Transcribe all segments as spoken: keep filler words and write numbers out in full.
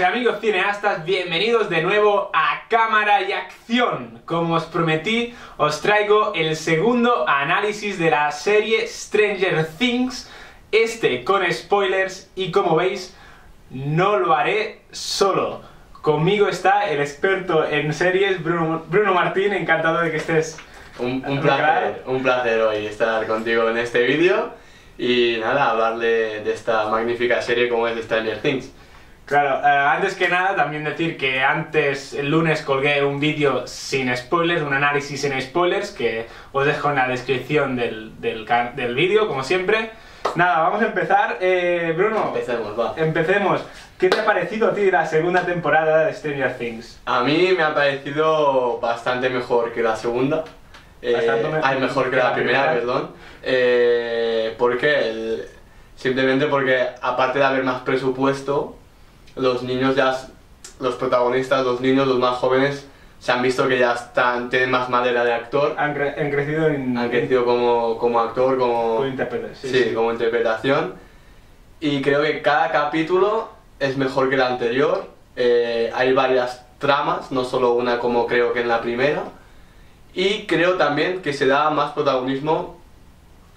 y amigos cineastas, bienvenidos de nuevo a Cámara y Acción. Como os prometí, os traigo el segundo análisis de la serie Stranger Things, este con spoilers, y como veis, no lo haré solo. Conmigo está el experto en series, Bruno, Bruno Martín, encantado de que estés. Un, un placer, un placer hoy estar contigo en este vídeo y nada, hablar de, de esta magnífica serie como es Stranger Things. Claro, eh, antes que nada también decir que antes, el lunes, colgué un vídeo sin spoilers, un análisis sin spoilers, que os dejo en la descripción del, del, del vídeo, como siempre. Nada, vamos a empezar. Eh, Bruno, empecemos, va. Empecemos. ¿Qué te ha parecido a ti la segunda temporada de Stranger Things? A mí me ha parecido bastante mejor que la segunda. Bastante eh, mejor, ay, mejor que la, la primera, primera, perdón. Eh, ¿Por qué? El, simplemente porque, aparte de haber más presupuesto, los niños ya, los protagonistas, los niños, los más jóvenes, se han visto que ya están, tienen más madera de actor. Han, cre han crecido, en, han crecido como, como actor, como, como, interpretación, sí, sí. como interpretación. Y creo que cada capítulo es mejor que el anterior. Eh, hay varias tramas, no solo una como creo que en la primera. Y creo también que se da más protagonismo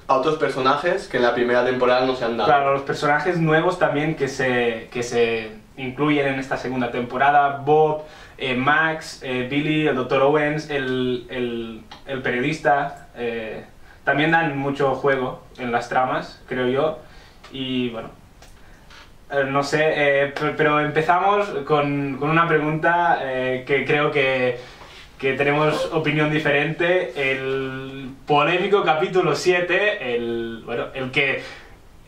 a otros personajes que en la primera temporada no se han dado. Claro, los personajes nuevos también que se... Que se... incluyen en esta segunda temporada: Bob, eh, Max, eh, Billy, el doctor Owens, el, el, el periodista. Eh, también dan mucho juego en las tramas, creo yo. Y bueno, eh, no sé, eh, pero empezamos con, con una pregunta eh, que creo que, que tenemos opinión diferente. El polémico capítulo siete, el, bueno, el que...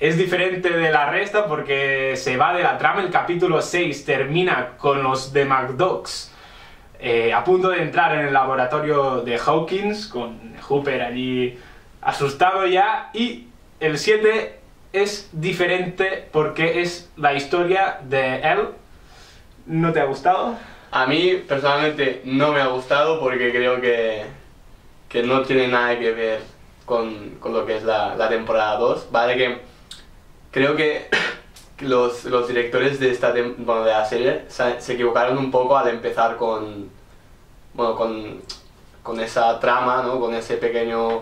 es diferente de la resta porque se va de la trama. El capítulo seis termina con los de McDucks eh, a punto de entrar en el laboratorio de Hawkins, con Hooper allí asustado ya. Y el siete es diferente porque es la historia de Elle. ¿No te ha gustado? A mí personalmente no me ha gustado porque creo que, que no tiene nada que ver con, con lo que es la, la temporada dos. Vale que... creo que los, los directores de esta bueno, de la serie se, se equivocaron un poco al empezar con, bueno, con, con esa trama, ¿no? Con ese pequeño...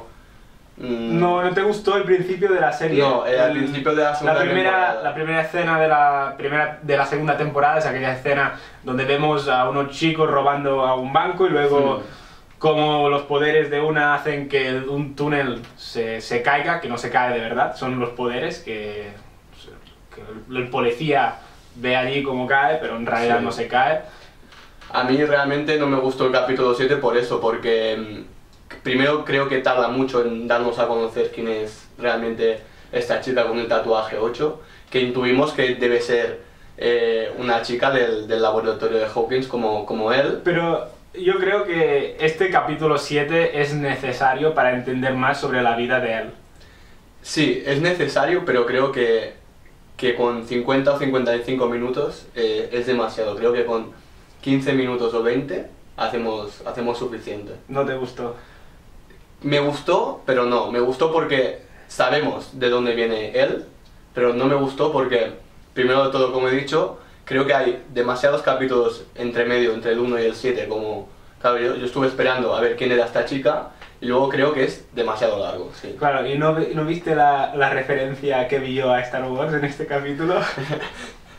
Mmm... No, ¿no te gustó el principio de la serie? No, el, el principio de la segunda la primera, temporada. La primera escena de la, primera, de la segunda temporada es aquella escena donde vemos a unos chicos robando a un banco y luego... Sí. Como los poderes de una hacen que un túnel se, se caiga, que no se cae de verdad, son los poderes que, que el policía ve allí como cae, pero en realidad sí. No se cae. A mí realmente no me gustó el capítulo siete por eso, porque primero creo que tarda mucho en darnos a conocer quién es realmente esta chica con el tatuaje ocho, que intuimos que debe ser eh, una chica del, del laboratorio de Hawkins como, como él. Pero... yo creo que este capítulo siete es necesario para entender más sobre la vida de él. Sí, es necesario, pero creo que, que con cincuenta o cincuenta y cinco minutos eh, es demasiado. Creo que con quince minutos o veinte hacemos, hacemos suficiente. ¿No te gustó? Me gustó, pero no. Me gustó porque sabemos de dónde viene él, pero no me gustó porque, primero de todo, como he dicho, creo que hay demasiados capítulos entre medio, entre el uno y el siete, como... Claro, yo, yo estuve esperando a ver quién era esta chica, y luego creo que es demasiado largo, sí. Claro, ¿y no, no viste la, la referencia que vi yo a Star Wars en este capítulo?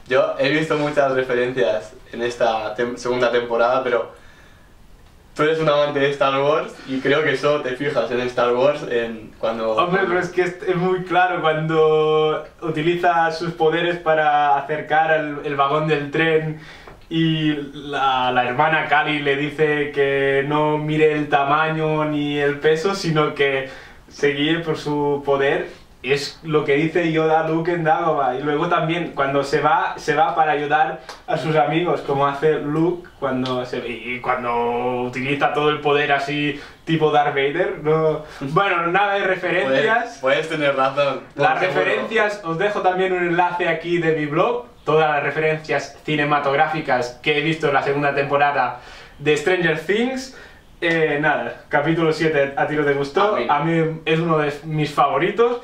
Yo he visto muchas referencias en esta tem- segunda temporada, pero... tú eres un amante de Star Wars y creo que solo te fijas en Star Wars en cuando... Hombre, pero es que es muy claro cuando utiliza sus poderes para acercar el, el vagón del tren y la, la hermana Kali le dice que no mire el tamaño ni el peso, sino que se guíe por su poder. es lo que dice Yoda Luke en Dagobah. Y luego también cuando se va, se va para ayudar a sus amigos, como hace Luke cuando se y cuando utiliza todo el poder así tipo Darth Vader. No, bueno, nada de referencias. Puedes, puedes tener razón. Las referencias, os dejo también un enlace aquí de mi blog, todas las referencias cinematográficas que he visto en la segunda temporada de Stranger Things. Eh, nada, capítulo siete a ti no te gustó, a mí es uno de mis favoritos.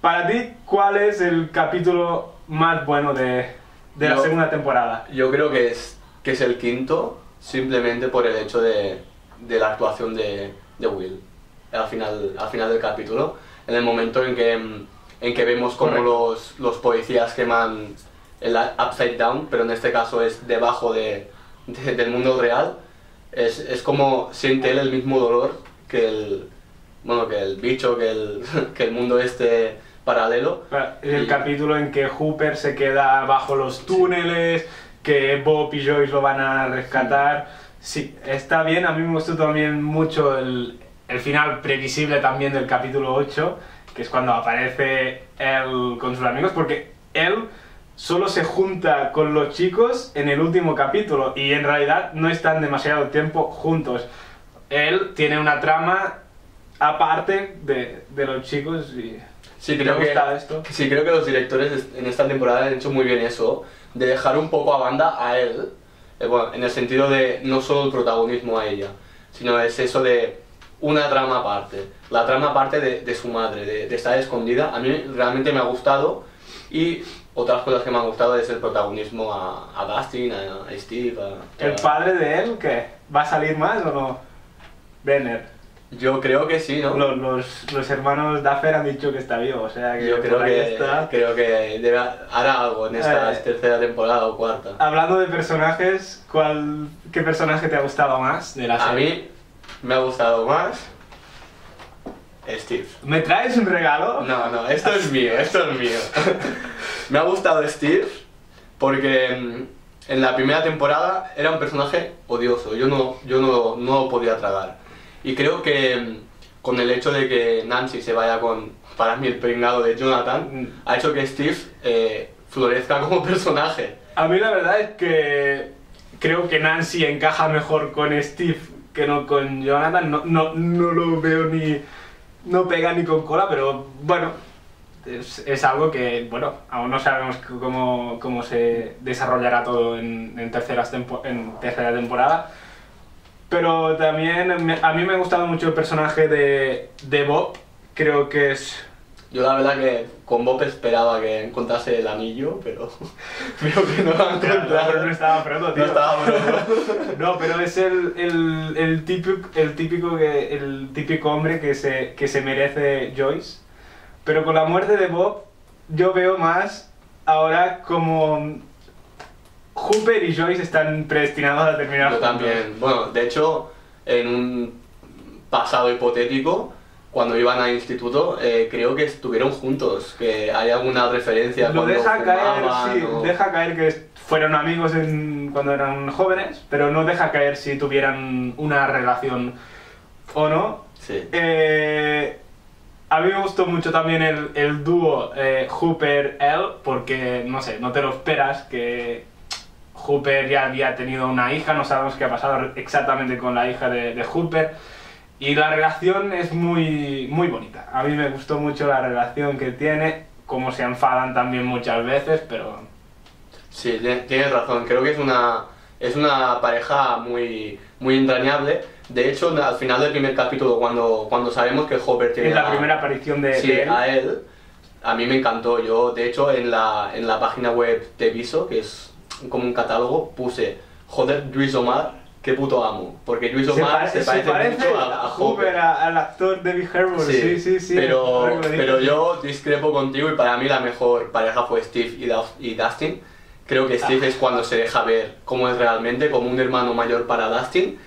Para ti, ¿cuál es el capítulo más bueno de, de yo, la segunda temporada? Yo creo que es, que es el quinto, simplemente por el hecho de, de la actuación de, de Will al final, al final del capítulo, en el momento en que, en que vemos cómo los, los policías queman el Upside Down, pero en este caso es debajo de, de, del mundo real. Es, es como siente él el mismo dolor que el... bueno, que el bicho, que el, que el mundo este paralelo. El y... capítulo en que Hooper se queda bajo los túneles, sí, que Bob y Joyce lo van a rescatar. Sí, sí, está bien. A mí me gustó también mucho el, el final previsible también del capítulo ocho, que es cuando aparece él con sus amigos, porque él solo se junta con los chicos en el último capítulo y en realidad no están demasiado tiempo juntos. Él tiene una trama aparte de, de los chicos y sí, creo que, esto. sí, creo que los directores en esta temporada han hecho muy bien eso, de dejar un poco a banda a él, eh, bueno, en el sentido de no solo el protagonismo a ella, sino es eso de una trama aparte, la trama aparte de, de su madre, de, de estar escondida. A mí realmente me ha gustado, y otras cosas que me han gustado es el protagonismo a, a Dustin, a, a Steve, a... ¿El padre de él qué? ¿Va a salir más o no? Benner. Yo creo que sí, ¿no? Los, los, los hermanos Duffer han dicho que está vivo, o sea que... Yo creo que, está... creo que debe, hará algo en esta eh, tercera temporada o cuarta. Hablando de personajes, ¿cuál, ¿qué personaje te ha gustado más de la serie? A mí me ha gustado más... Steve. ¿Me traes un regalo? No, no, esto es mío, esto es mío. Me ha gustado Steve porque en la primera temporada era un personaje odioso, yo no, yo no, no lo podía tragar. Y creo que con el hecho de que Nancy se vaya con, para mí, el pringado de Jonathan, ha hecho que Steve eh, florezca como personaje. A mí la verdad es que creo que Nancy encaja mejor con Steve que no con Jonathan. No, no, no lo veo ni... no pega ni con cola, pero bueno, es, es algo que, bueno, aún no sabemos cómo, cómo se desarrollará todo en, en, terceras tempo, en tercera temporada. Pero también me, a mí me ha gustado mucho el personaje de, de Bob, creo que es... Yo la verdad que con Bob esperaba que encontrase el anillo, pero creo que no lo ha encontrado. No estaba pronto, tío. No estaba pronto. No, pero es el, el, el, típico, el, típico que, el típico hombre que se, que se merece Joyce. Pero con la muerte de Bob, yo veo más ahora como... Hooper y Joyce están predestinados a terminar. Yo también. Bueno, de hecho, en un pasado hipotético, cuando iban al instituto, eh, creo que estuvieron juntos, que hay alguna referencia. Lo deja caer, sí, o... deja caer que fueron amigos en, cuando eran jóvenes, pero no deja caer si tuvieran una relación o no. Sí. Eh, a mí me gustó mucho también el, el dúo eh, Hooper-Elle, porque, no sé, no te lo esperas que... Hooper ya había tenido una hija, no sabemos qué ha pasado exactamente con la hija de, de Hooper, y la relación es muy, muy bonita. A mí me gustó mucho la relación que tiene, cómo se enfadan también muchas veces, pero... Sí, tienes razón, creo que es una, es una pareja muy, muy entrañable. De hecho, al final del primer capítulo, cuando, cuando sabemos que Hooper tiene... Es la a, primera aparición de, sí, de él. a él, a mí me encantó. Yo, de hecho, en la, en la página web de Viso, que es... como un catálogo, puse, joder, Luis Omar, qué puto amo, porque Luis Omar se, pare, se, se parece, parece mucho a, a Hooper, a, al actor David Harbour, sí, sí, sí, sí. Pero, pero yo discrepo contigo, y para mí la mejor pareja fue Steve y, Duff, y Dustin. Creo que Steve ah. es cuando se deja ver cómo es realmente, como un hermano mayor para Dustin,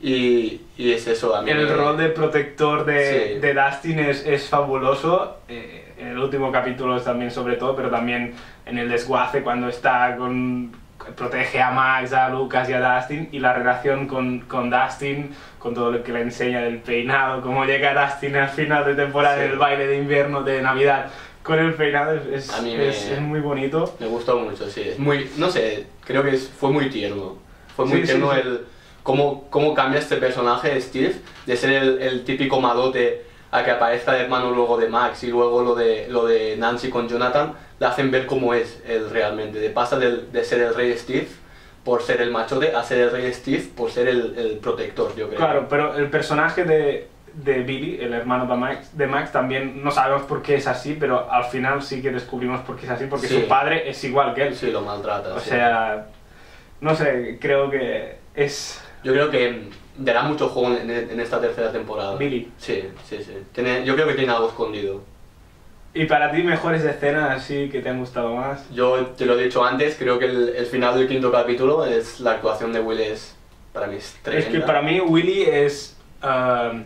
y, y es eso a mí. El me... rol de protector de, sí. de Dustin es, es fabuloso. Eh, en el último capítulo también sobre todo, pero también en el desguace cuando está con protege a Max, a Lucas y a Dustin, y la relación con, con Dustin, con todo lo que le enseña del peinado, cómo llega Dustin al final de temporada, sí, del baile de invierno de Navidad, con el peinado es, a mí me, es, es muy bonito. Me gustó mucho, sí. Muy, no sé, creo que fue muy tierno. Fue muy sí, tierno sí, sí. el cómo, cómo cambia este personaje, Steve, de ser el, el típico madote a que aparezca el hermano luego de Max y luego lo de, lo de Nancy con Jonathan, la hacen ver cómo es él realmente. De pasa de, de ser el rey Steve por ser el machote a ser el rey Steve por ser el, el protector, yo creo. Claro, pero el personaje de, de Billy, el hermano de Max, de Max, también no sabemos por qué es así, pero al final sí que descubrimos por qué es así, porque sí, su padre es igual que él. Sí, lo maltrata. O sí. sea, no sé, creo que es... Yo creo que... dará mucho juego en, en esta tercera temporada. Billy. Sí, sí, sí. Tiene, yo creo que tiene algo escondido. ¿Y para ti mejores escenas así que te han gustado más? Yo te lo he dicho antes, creo que el, el final del quinto capítulo es la actuación de Will, es, para mí es tremenda. Es que para mí Willy es... Uh,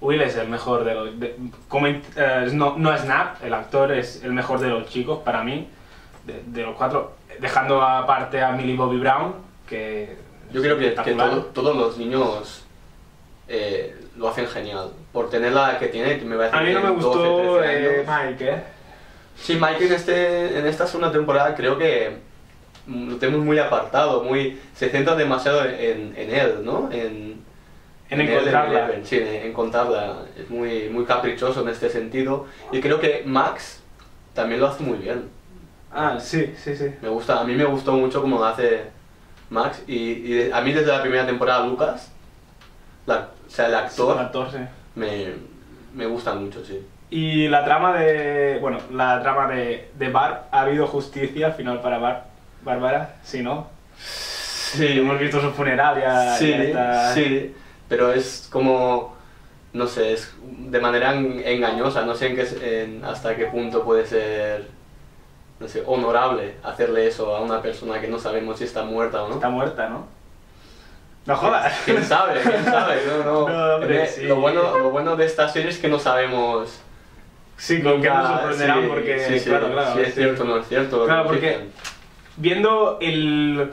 Will es el mejor de los... De, como, uh, no, no Snap, el actor es el mejor de los chicos para mí, de, de los cuatro, dejando aparte a Millie Bobby Brown, que... Yo creo que, que todo, todos los niños eh, lo hacen genial. Por tener la que tiene, que me parece. A mí no me gustó eh, Mike, ¿eh? Sí, Mike en, este, en esta segunda temporada creo que lo tenemos muy apartado, muy, se centra demasiado en, en él, ¿no? En, en, en encontrarla. Él, en, sí, en encontrarla. Es muy, muy caprichoso en este sentido. Y creo que Max también lo hace muy bien. Ah, sí, sí, sí. Me gusta, a mí me gustó mucho como lo hace Max, y, y a mí desde la primera temporada Lucas, la, o sea el actor, sí, el actor sí. me, me gusta mucho, sí. Y la trama de, bueno, la trama de, de Barb, ¿ha habido justicia al final para Barb, Bárbara? Sí, ¿no? Sí. Hemos visto su funeral ya. Sí, ya está... sí, pero es como, no sé, es de manera engañosa, no sé en qué, en, hasta qué punto puede ser... No sé, honorable hacerle eso a una persona que no sabemos si está muerta o no. Está muerta, ¿no? No jodas. ¿Quién sabe? ¿Quién sabe? No, no. no hombre, eh, sí. lo, bueno, lo bueno de esta serie es que no sabemos... Sí, con qué nos sorprenderán, sí, porque... Sí, sí, claro, claro. Si es sí. cierto o no es cierto. Claro, porque dicen. Viendo el...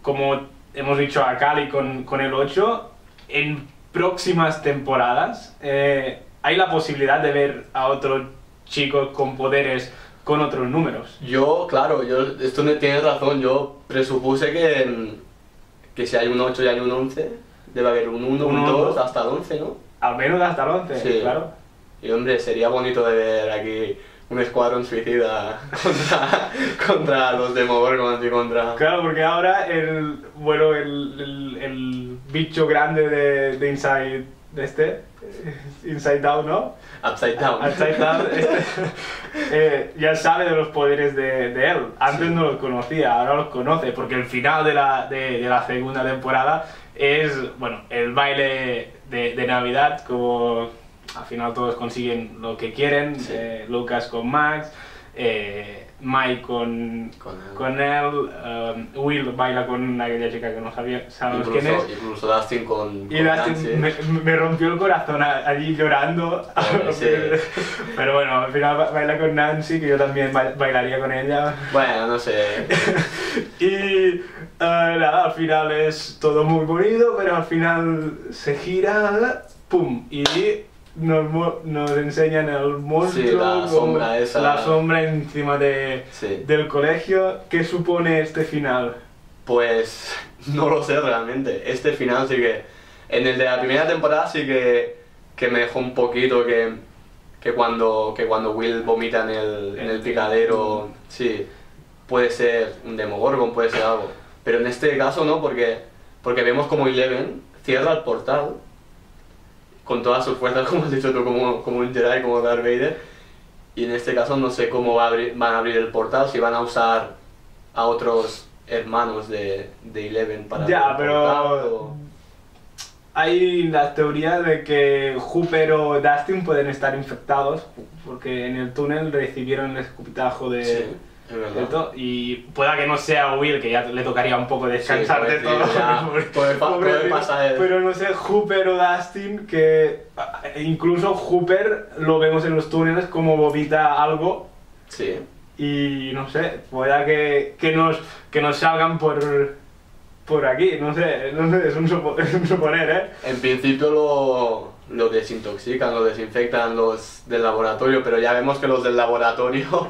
Como hemos dicho a Kali con, con el ocho, en próximas temporadas eh, hay la posibilidad de ver a otro chico con poderes... con otros números. Yo, claro, yo, esto no tiene razón, yo presupuse que, que si hay un ocho y hay un once, debe haber un uno, un dos, hasta el once, ¿no? Al menos hasta el once, sí. Claro. Y hombre, sería bonito de ver aquí un escuadrón suicida contra, contra los Demogorgon y contra... Claro, porque ahora el, bueno, el, el, el bicho grande de, de Inside, de este... Inside Down, ¿no? Upside Down. Upside Down, este, eh, ya sabe de los poderes de, de él. Antes sí. no los conocía, ahora los conoce, porque el final de la, de, de la segunda temporada es, bueno, el baile de, de Navidad, como al final todos consiguen lo que quieren, sí. eh, Lucas con Max, eh, Mike con, con él, con él um, Will baila con aquella chica que no sabía, sabemos incluso, quién es. Incluso Dustin con, con y Dustin me, me rompió el corazón allí llorando. Bueno, sí. Pero bueno, al final baila con Nancy, que yo también bailaría con ella. Bueno, no sé. Y uh, nada, al final es todo muy bonito, pero al final se gira, pum, y... Nos, nos enseñan el monstruo, sí, la, sombra esa, la sombra encima de, sí. del colegio. ¿Qué supone este final? Pues no lo sé realmente. Este final sí que... En el de la primera temporada sí que, que me dejó un poquito que, que, cuando, que cuando Will vomita en el, en el picadero, sí, puede ser un Demogorgon, puede ser algo. Pero en este caso no, porque, porque vemos como Eleven cierra el portal con todas sus fuerzas, como has dicho tú, como, como un Jedi, como Darth Vader. Y en este caso no sé cómo va a abrir, van a abrir el portal, si van a usar a otros hermanos de, de Eleven para... Ya, pero... Portal, o... Hay la teoría de que Hooper o Dustin pueden estar infectados, porque en el túnel recibieron el escupitajo de... Sí. Y pueda que no sea Will, que ya le tocaría un poco descansar, sí, de todo, ya, poder, pobre, poder pasar. Pero no sé, Hooper o Dustin, que incluso Hooper lo vemos en los túneles como vomita algo, sí. y no sé, pueda que, que, nos, que nos salgan por, por aquí, no sé, no sé es, un supo, es un suponer, ¿eh? En principio lo, lo desintoxican, lo desinfectan los del laboratorio, pero ya vemos que los del laboratorio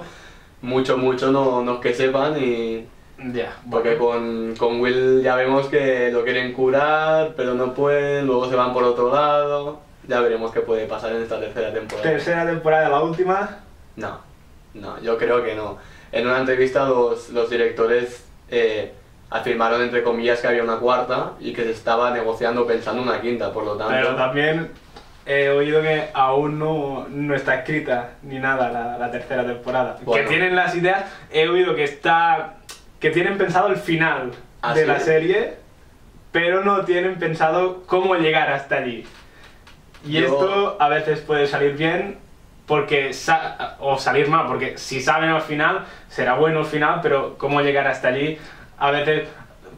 mucho, mucho no, no es que sepan y... Ya, yeah, porque bueno. con, con Will ya vemos que lo quieren curar, pero no pueden, luego se van por otro lado. Ya veremos qué puede pasar en esta tercera temporada. ¿Tercera temporada, la última? No, no, yo creo que no. En una entrevista los, los directores eh, afirmaron entre comillas que había una cuarta y que se estaba negociando pensando una quinta, por lo tanto... Pero también he oído que aún no, no está escrita ni nada la, la tercera temporada. Bueno. Que tienen las ideas, he oído que está... que tienen pensado el final ¿Ah, de sí? la serie, pero no tienen pensado cómo llegar hasta allí. Y Yo... esto a veces puede salir bien porque sa o salir mal, porque si saben al final, será bueno el final, pero cómo llegar hasta allí, a veces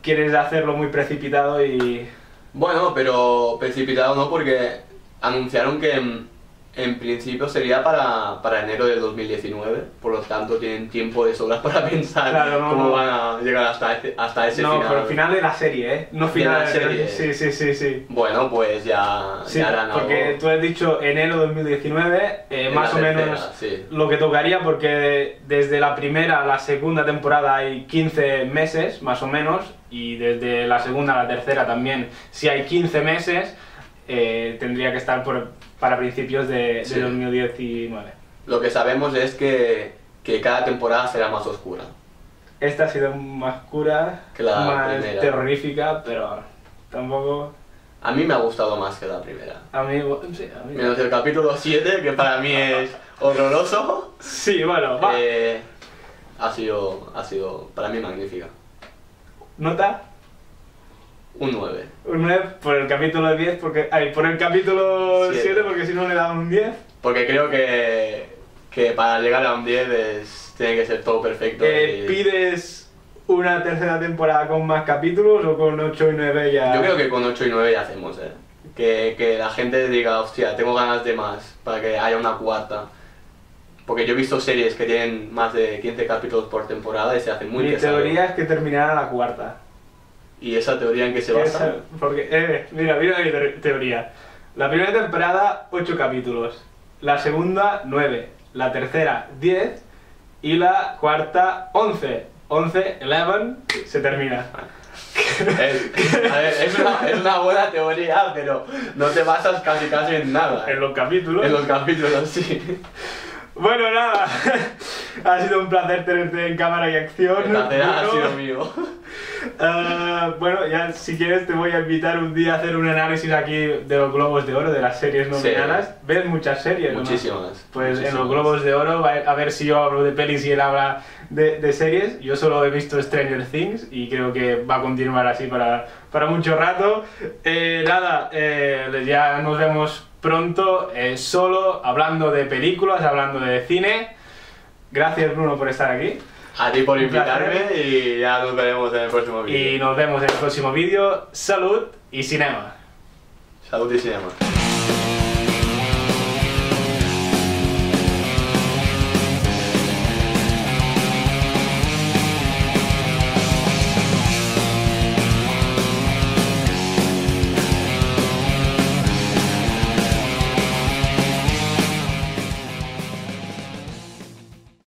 quieres hacerlo muy precipitado y... Bueno, pero precipitado no, porque anunciaron que en, en principio sería para, para enero del dos mil diecinueve, por lo tanto tienen tiempo de sobras para pensar claro, no, cómo no. van a llegar hasta ese, hasta ese no, final. No, pero final de la serie, ¿eh? No final de la serie. De... Sí, sí, sí, sí. Bueno, pues ya, sí, ya harán porque algo. Tú has dicho enero dos mil diecinueve, eh, en más o tercera, menos sí. lo que tocaría, porque desde la primera a la segunda temporada hay quince meses, más o menos, y desde la segunda a la tercera también, si hay quince meses, eh, tendría que estar por, para principios de, sí. de dos mil diecinueve. Lo que sabemos es que, que cada temporada será más oscura. Esta ha sido más oscura, más primera. terrorífica, pero tampoco... A mí me ha gustado más que la primera. A mí, sí, a mí... Menos el capítulo siete, que para mí es horroroso. Sí, bueno, va. Eh, ha sido, ha sido para mí magnífica. ¿Nota? Un nueve. Un nueve por el capítulo diez, porque... Ay, por el capítulo siete, porque si no le daban un diez. Porque creo que, que para llegar a un diez es, tiene que ser todo perfecto. Eh, y... ¿Pides una tercera temporada con más capítulos o con ocho y nueve ya...? Yo creo que con ocho y nueve ya hacemos, eh. Que, que la gente diga, hostia, tengo ganas de más, para que haya una cuarta. Porque yo he visto series que tienen más de quince capítulos por temporada y se hacen muy pesados. Mi teoría es que terminará la cuarta. ¿Y esa teoría en qué se basa? Esa, porque, eh, mira, mira mi te teoría. La primera temporada, ocho capítulos. La segunda, nueve. La tercera, diez. Y la cuarta, once. once, once, se termina. Es, a ver, es, una, es una buena teoría, pero no te basas casi casi en nada. En los capítulos. En los capítulos, sí. Bueno, nada. Ha sido un placer tenerte en Cámara y Acción. El placer ha sido mío. Uh, bueno, ya si quieres te voy a invitar un día a hacer un análisis aquí de los Globos de Oro, de las series nominadas. Sí. ¿Ves muchas series? Muchísimas. ¿No? Pues muchísimas. En los Globos de Oro, a ver si yo hablo de pelis y él habla de, de series. Yo solo he visto Stranger Things y creo que va a continuar así para, para mucho rato. Eh, nada, eh, ya nos vemos pronto, eh, solo hablando de películas, hablando de cine. Gracias, Bruno, por estar aquí. A ti por invitarme y ya nos veremos en el próximo vídeo. Y nos vemos en el próximo vídeo. Salud y cinema. Salud y cinema.